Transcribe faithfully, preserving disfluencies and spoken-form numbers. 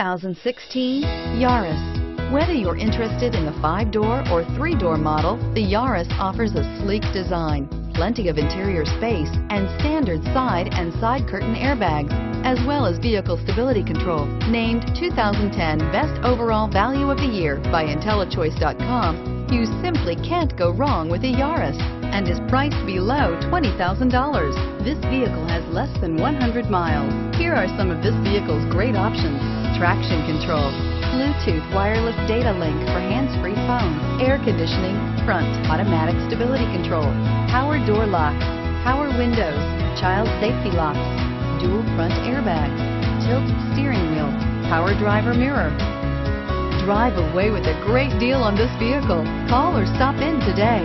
two thousand sixteen Yaris. Whether you're interested in the five-door or three-door model, the Yaris offers a sleek design, plenty of interior space, and standard side and side curtain airbags, as well as vehicle stability control. Named two thousand ten Best Overall Value of the Year by IntelliChoice dot com, you simply can't go wrong with a Yaris, and is priced below twenty thousand dollars. This vehicle has less than one hundred miles. Here are some of this vehicle's great options: traction control, Bluetooth wireless data link for hands-free phone, air conditioning, front automatic stability control, power door locks, power windows, child safety locks, dual front airbags, tilt steering wheel, power driver mirror. Drive away with a great deal on this vehicle. Call or stop in today.